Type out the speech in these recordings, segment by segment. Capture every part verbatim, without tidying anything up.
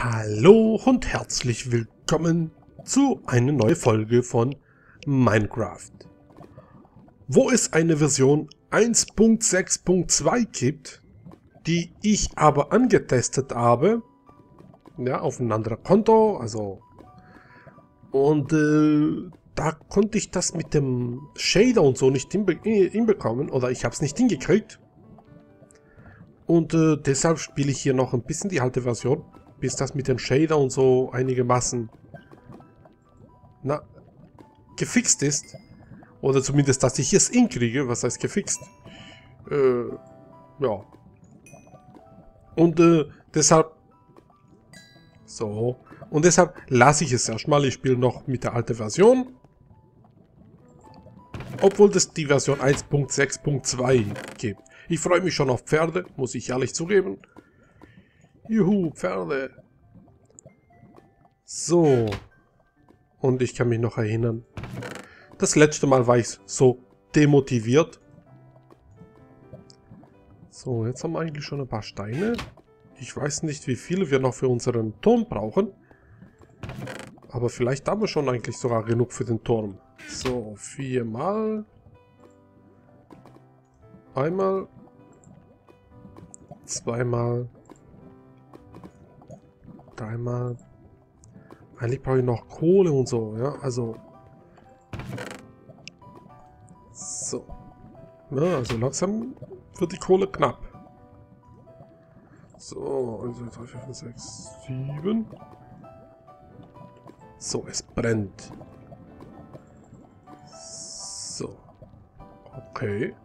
Hallo und herzlich willkommen zu einer neuen Folge von Minecraft. Wo es eine Version eins Punkt sechs Punkt zwei gibt, die ich aber angetestet habe, ja, auf ein anderes Konto, also, und äh, da konnte ich das mit dem Shader und so nicht hinbe hinbekommen, oder ich habe es nicht hingekriegt. Und äh, deshalb spiele ich hier noch ein bisschen die alte Version, bis das mit dem Shader und so einigermaßen na, gefixt ist. Oder zumindest, dass ich es hinkriege. Was heißt gefixt? Äh, ja. Und äh, deshalb... So. Und deshalb lasse ich es erstmal. Ich spiele noch mit der alten Version. Obwohl das die Version eins Punkt sechs Punkt zwei gibt. Ich freue mich schon auf Pferde, muss ich ehrlich zugeben. Juhu, Pferde. So. Und ich kann mich noch erinnern. Das letzte Mal war ich so demotiviert. So, jetzt haben wir eigentlich schon ein paar Steine. Ich weiß nicht, wie viele wir noch für unseren Turm brauchen. Aber vielleicht haben wir schon eigentlich sogar genug für den Turm. So, viermal. Einmal. Zweimal. Dreimal. Eigentlich brauche ich noch Kohle und so, ja, also. So. Ja, also langsam wird die Kohle knapp. So, also drei, vier, fünf, sechs, sieben. So, es brennt. So. Okay.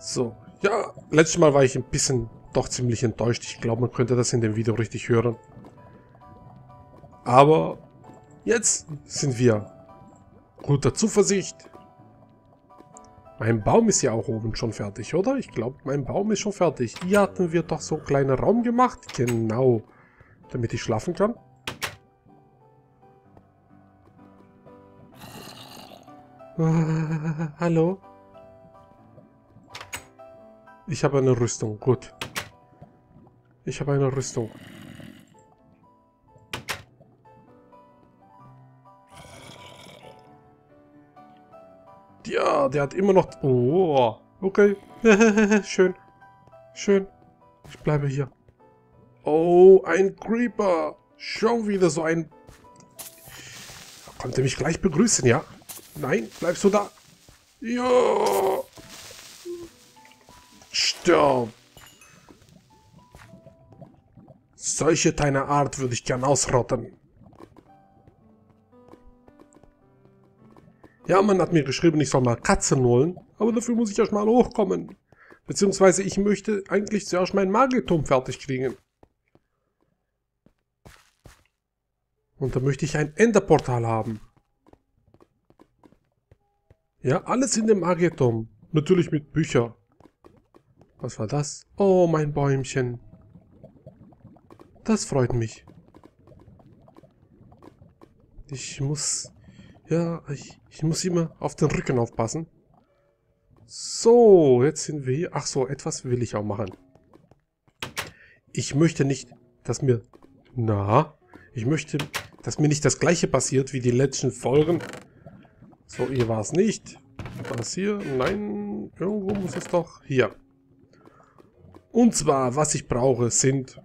So. Ja, letztes Mal war ich ein bisschen... doch ziemlich enttäuscht. Ich glaube, man könnte das in dem Video richtig hören. Aber jetzt sind wir guter Zuversicht. Mein Baum ist ja auch oben schon fertig, oder? Ich glaube, mein Baum ist schon fertig. Hier hatten wir doch so einen kleinen Raum gemacht. Genau. Damit ich schlafen kann. Ah, hallo? Ich habe eine Rüstung. Gut. Ich habe eine Rüstung. Ja, der hat immer noch... Oh, okay. Schön. Schön. Ich bleibe hier. Oh, ein Creeper. Schon wieder so ein... Kommt er mich gleich begrüßen, ja? Nein, bleibst du da? Ja. Stirb. Solche deiner Art würde ich gern ausrotten. Ja, man hat mir geschrieben, ich soll mal Katzen holen. Aber dafür muss ich erstmal hochkommen. Beziehungsweise ich möchte eigentlich zuerst meinen Magelturm fertig kriegen. Und da möchte ich ein Enderportal haben. Ja, alles in dem Magelturm. Natürlich mit Büchern. Was war das? Oh, mein Bäumchen. Das freut mich. Ich muss... Ja, ich, ich muss immer auf den Rücken aufpassen. So, jetzt sind wir hier. Ach so, etwas will ich auch machen. Ich möchte nicht, dass mir... Na, ich möchte, dass mir nicht das gleiche passiert wie die letzten Folgen. So, hier war es nicht. War es hier? Nein, irgendwo muss es doch... Hier. Und zwar, was ich brauche, sind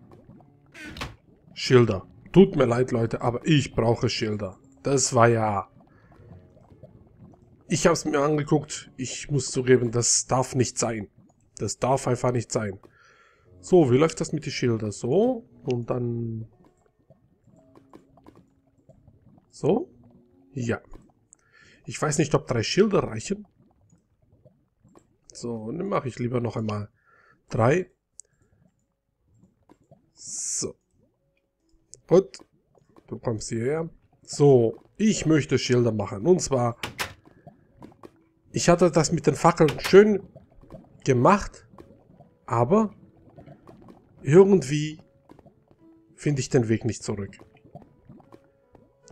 Schilder. Tut mir leid, Leute, aber ich brauche Schilder. Das war ja... Ich habe es mir angeguckt. Ich muss zugeben, das darf nicht sein. Das darf einfach nicht sein. So, wie läuft das mit den Schildern? So, und dann... So? Ja. Ich weiß nicht, ob drei Schilder reichen. So, dann mache ich lieber noch einmal drei. So. Gut. Du kommst hierher. So. Ich möchte Schilder machen. Und zwar... Ich hatte das mit den Fackeln schön gemacht. Aber... Irgendwie... Finde ich den Weg nicht zurück.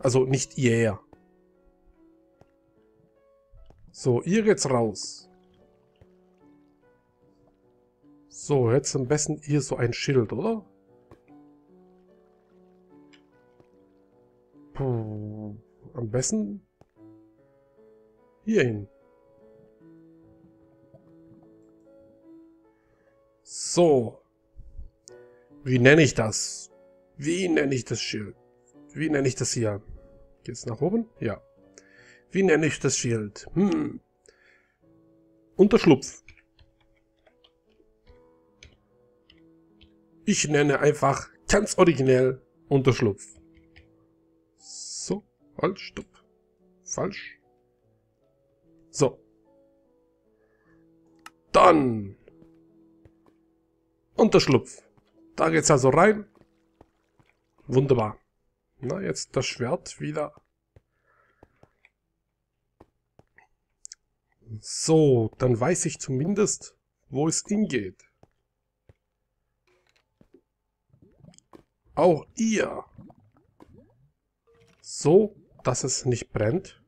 Also nicht hierher. So. Hier geht's raus. So. Jetzt am besten hier so ein Schild, oder? Puh, am besten hier hin. So. Wie nenne ich das? Wie nenne ich das Schild? Wie nenne ich das hier? Geht's nach oben? Ja. Wie nenne ich das Schild? Hm. Unterschlupf. Ich nenne einfach ganz originell Unterschlupf. So, halt, stopp. Falsch. So. Dann. Unterschlupf. Da geht's also rein. Wunderbar. Na, jetzt das Schwert wieder. So, dann weiß ich zumindest, wo es hingeht. Auch ihr. So, dass es nicht brennt.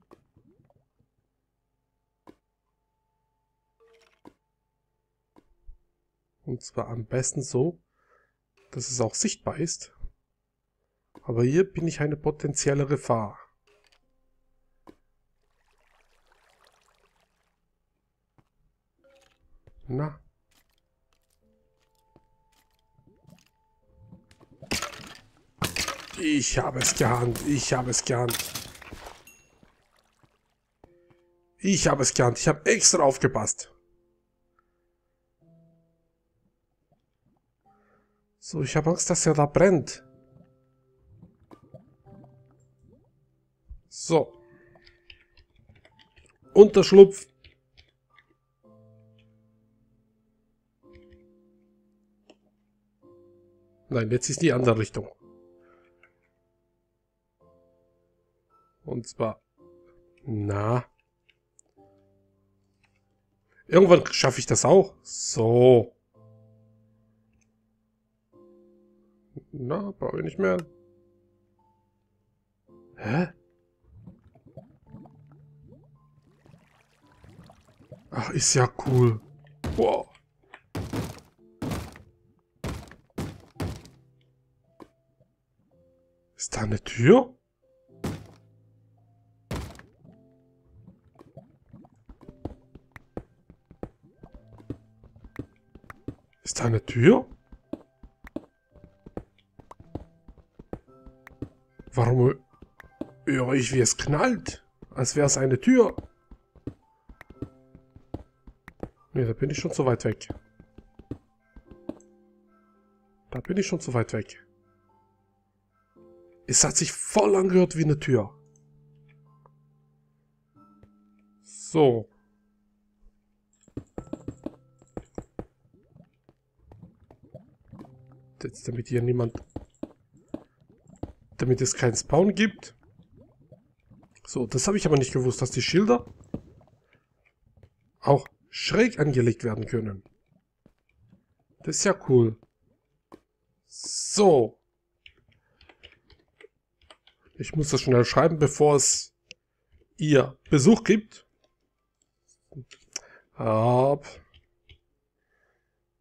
Und zwar am besten so, dass es auch sichtbar ist. Aber hier bin ich eine potenzielle Gefahr. Na. Ich habe es geahnt, ich habe es geahnt. Ich habe es geahnt, ich habe extra aufgepasst. So, ich habe Angst, dass er da brennt. So. Unterschlupf. Nein, jetzt ist die andere Richtung. Und zwar... Na. Irgendwann schaffe ich das auch. So. Na, brauche ich nicht mehr. Hä? Ach, ist ja cool. Wow. Ist da eine Tür? Ist da eine Tür? Warum höre ich, wie es knallt? Als wäre es eine Tür. Ne, da bin ich schon zu weit weg. Da bin ich schon zu weit weg. Es hat sich voll angehört wie eine Tür. So. Jetzt, damit hier niemand... Damit es keinen Spawn gibt. So, das habe ich aber nicht gewusst, dass die Schilder auch schräg angelegt werden können. Das ist ja cool. So. Ich muss das schnell schreiben, bevor es ihr Besuch gibt. Ab.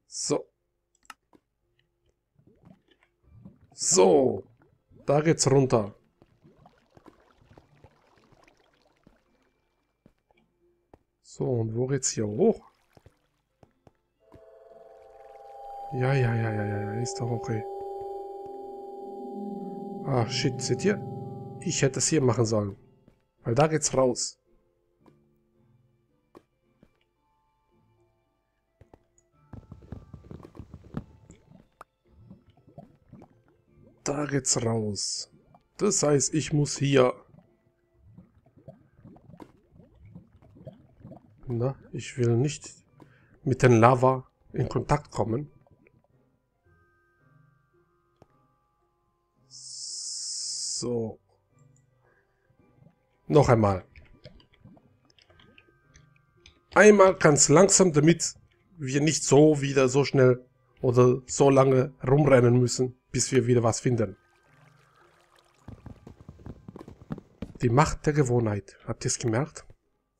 So. So. Da geht's runter. So, und wo geht's hier hoch? Ja, ja, ja, ja, ja, ist doch okay. Ah, shit, seht ihr? Ich hätte es hier machen sollen. Weil da geht's raus. Da geht's raus. Das heißt, ich muss hier... Na, ich will nicht mit den Lava in Kontakt kommen. So. Noch einmal. Einmal ganz langsam, damit wir nicht so wieder so schnell oder so lange rumrennen müssen, bis wir wieder was finden. Die Macht der Gewohnheit. Habt ihr es gemerkt?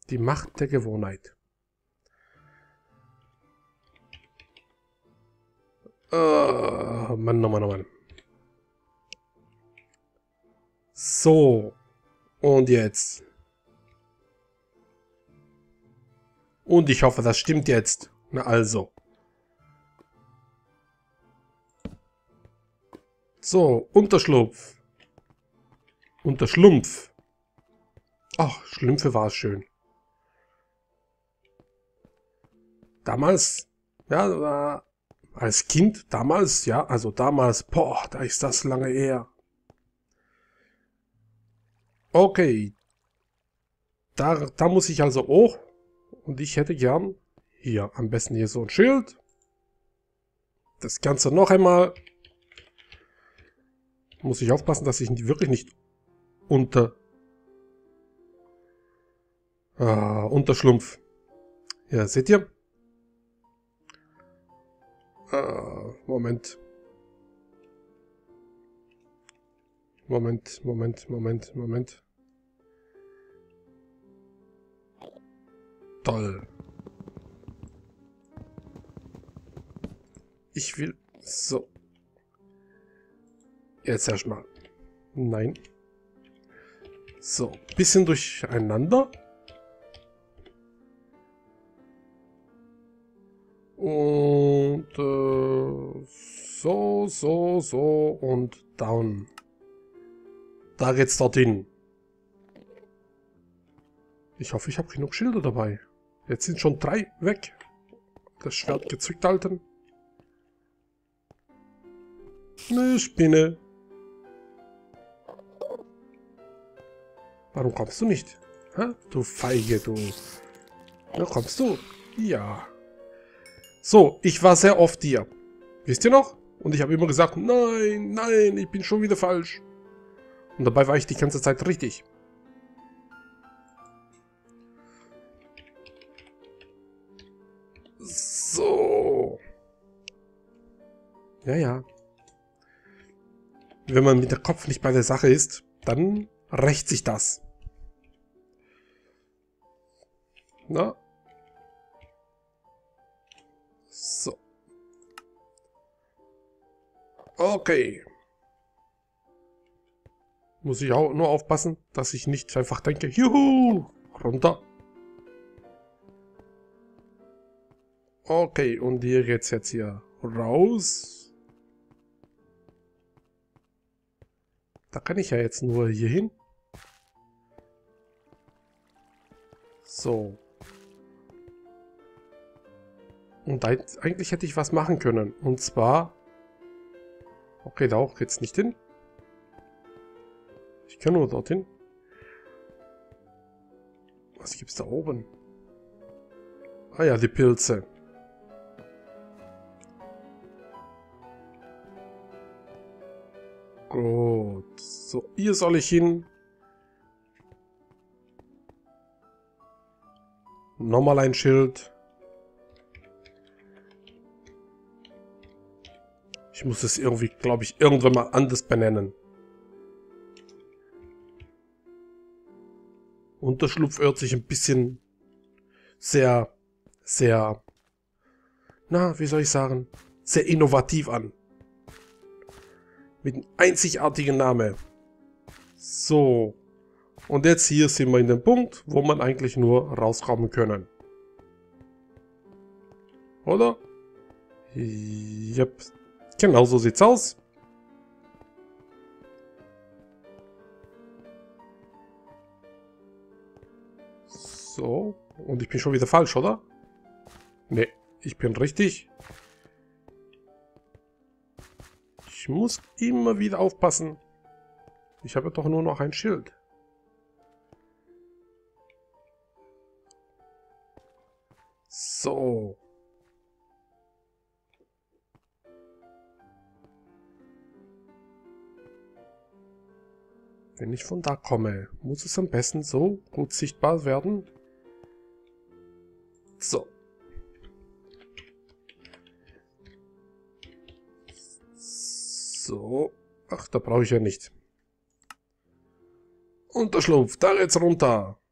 Die Macht der Gewohnheit. Oh Mann, oh Mann, oh Mann. So. Und jetzt. Und ich hoffe, das stimmt jetzt. Na also. So, Unterschlupf. Unterschlumpf. Ach, Schlümpfe war es schön. Damals, ja, als Kind, damals, ja, also damals, boah, da ist das lange her. Okay. Da, da muss ich also hoch. Und ich hätte gern, hier, am besten hier so ein Schild. Das Ganze noch einmal. Muss ich aufpassen, dass ich wirklich nicht unter... Ah, Unterschlumpf. Ja, seht ihr? Ah, Moment. Moment, Moment, Moment, Moment. Toll. Ich will... So. Jetzt erstmal. Nein. So, bisschen durcheinander. Und äh, so, so, so und down. Da geht's dorthin. Ich hoffe, ich habe genug Schilder dabei. Jetzt sind schon drei weg. Das Schwert gezückt halten. Eine Spinne. Warum kommst du nicht? Ha? Du Feige, du. Na, kommst du? Ja. So, ich war sehr oft hier. Wisst ihr noch? Und ich habe immer gesagt, nein, nein, ich bin schon wieder falsch. Und dabei war ich die ganze Zeit richtig. So. Ja, ja. Wenn man mit dem Kopf nicht bei der Sache ist, dann rächt sich das. Na? So. Okay. Muss ich auch nur aufpassen, dass ich nicht einfach denke, juhu, runter. Okay, und hier geht's jetzt hier raus. Da kann ich ja jetzt nur hier hin. So. Und da, eigentlich hätte ich was machen können. Und zwar... Okay, da auch geht's nicht hin. Ich kann nur dorthin. Was gibt's da oben? Ah ja, die Pilze. Gut. So, hier soll ich hin. Nochmal ein Schild. Ich muss es irgendwie, glaube ich, irgendwann mal anders benennen. Unterschlupf hört sich ein bisschen sehr, sehr, na, wie soll ich sagen, sehr innovativ an. Mit einem einzigartigen Namen. So. Und jetzt hier sind wir in dem Punkt, wo man eigentlich nur rauskommen können. Oder? Yep. Genau so sieht's aus. So. Und ich bin schon wieder falsch, oder? Ne, ich bin richtig. Ich muss immer wieder aufpassen. Ich habe doch nur noch ein Schild. So. Wenn ich von da komme, muss es am besten so gut sichtbar werden. So. So. Ach, da brauche ich ja nicht. Unterschlupf, da geht's runter.